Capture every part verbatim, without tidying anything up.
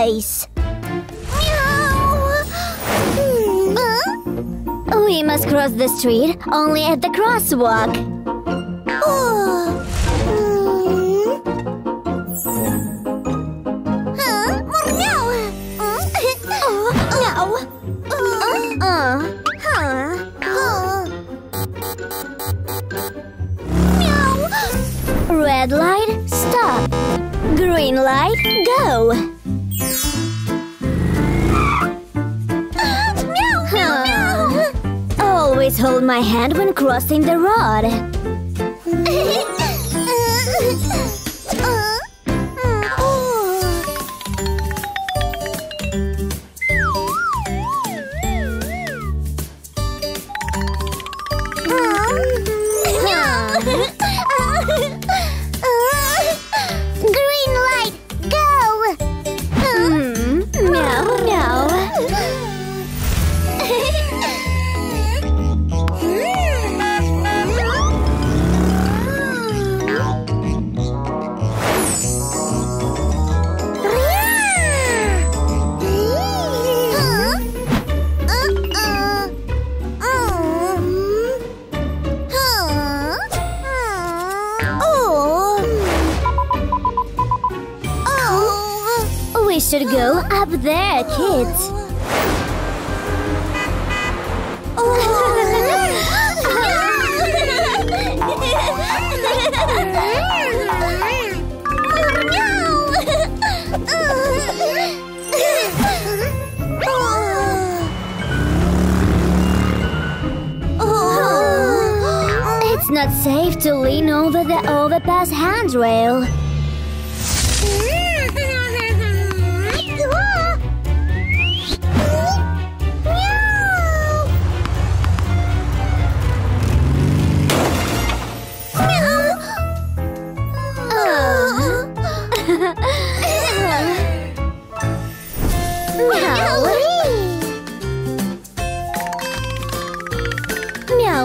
place. Meow. Huh? We must cross the street only at the crosswalk. Oh. Mm. Huh? Oh, no. Oh, no. Uh. Uh. Huh? Red light, stop. Green light, go. Meow, meow, meow. Always hold my hand when crossing the road. Should go up there, kids. It's not safe to lean over the overpass handrail. Meow,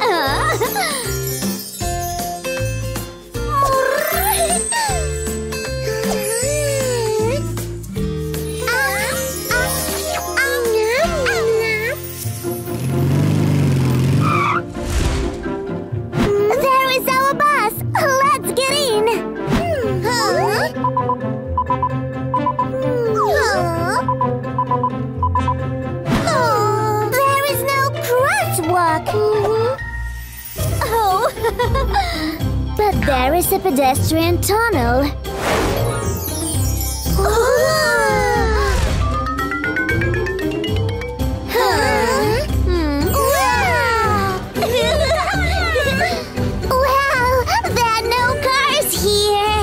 Uh. There is our bus. Let's get in. Huh? Huh? Oh, there is no walk. Mm-hmm. Oh, but there is a pedestrian tunnel. Huh? Hmm. Wow! Wow! There are no cars here.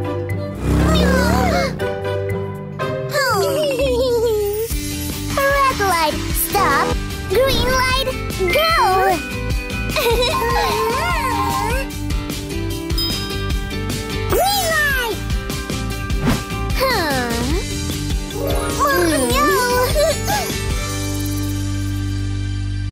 Green light!